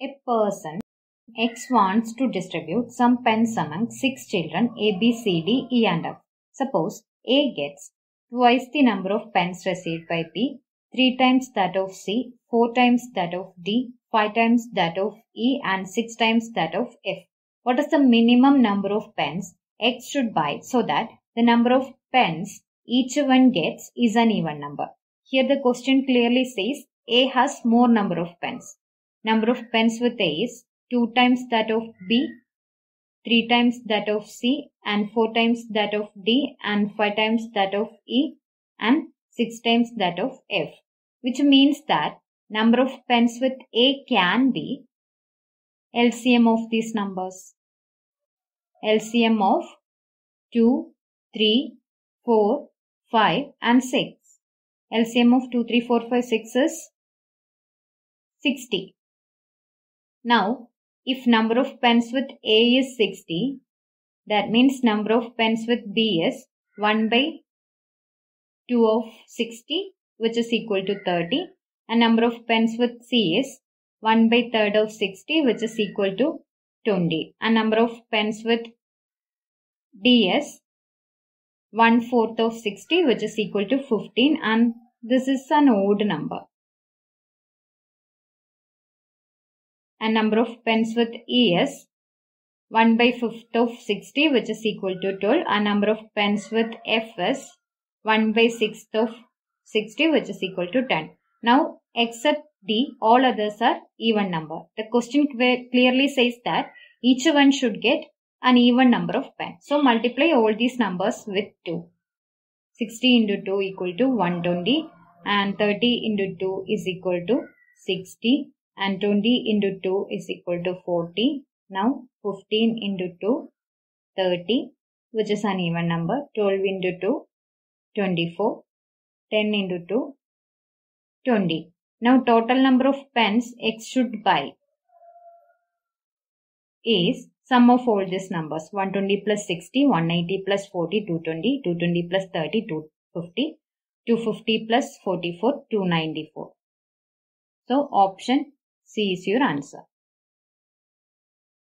A person X wants to distribute some pens among 6 children A, B, C, D, E and F. Suppose A gets twice the number of pens received by B, 3 times that of C, 4 times that of D, 5 times that of E and 6 times that of F. What is the minimum number of pens X should buy so that the number of pens each one gets is an even number? Here the question clearly says A has more number of pens. Number of pens with A is 2 times that of B, 3 times that of C and 4 times that of D and 5 times that of E and 6 times that of F, which means that number of pens with A can be LCM of these numbers. LCM of 2, 3, 4, 5 and 6. LCM of 2, 3, 4, 5, 6 is 60. Now, if number of pens with A is 60, that means number of pens with B is 1 by 2 of 60, which is equal to 30. And number of pens with C is 1 by 3rd of 60, which is equal to 20. And number of pens with D is 1/4 of 60, which is equal to 15, and this is an odd number. And number of pens with E is 1/5 of 60, which is equal to 12, and number of pens with F is 1/6 of 60, which is equal to 10. Now, except D, all others are even number. The question clearly says that each one should get an even number of pens. So multiply all these numbers with 2. 60 into 2 equal to 120 and 30 into 2 is equal to 60 and 20 into 2 is equal to 40. Now 15 into 2, 30, which is an even number. 12 into 2, 24. 10 into 2, 20. Now total number of pens X should buy is sum of all these numbers: 120 plus 60, 180 plus 40, 220, 220 plus 30, 250, 250 plus 44, 294. So option C is your answer.